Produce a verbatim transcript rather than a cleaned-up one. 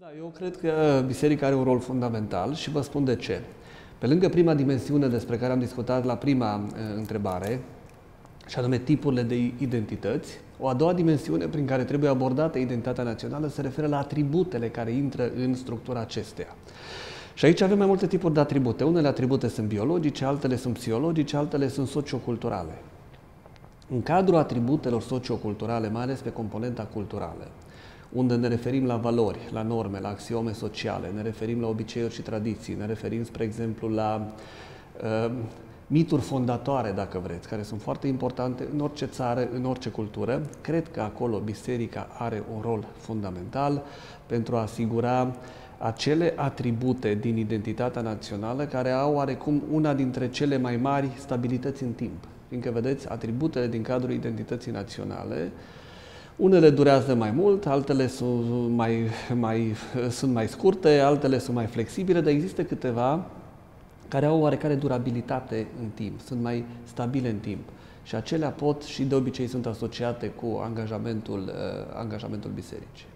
Da, eu cred că biserica are un rol fundamental și vă spun de ce. Pe lângă prima dimensiune despre care am discutat la prima întrebare, și anume tipurile de identități, o a doua dimensiune prin care trebuie abordată identitatea națională se referă la atributele care intră în structura acesteia. Și aici avem mai multe tipuri de atribute. Unele atribute sunt biologice, altele sunt psihologice, altele sunt socioculturale. În cadrul atributelor socioculturale, mai ales pe componenta culturală, unde ne referim la valori, la norme, la axiome sociale, ne referim la obiceiuri și tradiții, ne referim, spre exemplu, la uh, mituri fondatoare, dacă vreți, care sunt foarte importante în orice țară, în orice cultură. Cred că acolo biserica are un rol fundamental pentru a asigura acele atribute din identitatea națională care au oarecum una dintre cele mai mari stabilități în timp. Fiindcă, vedeți, atributele din cadrul identității naționale, unele durează mai mult, altele sunt mai, mai, sunt mai scurte, altele sunt mai flexibile, dar există câteva care au oarecare durabilitate în timp, sunt mai stabile în timp. Și acelea pot și de obicei sunt asociate cu angajamentul, angajamentul bisericii.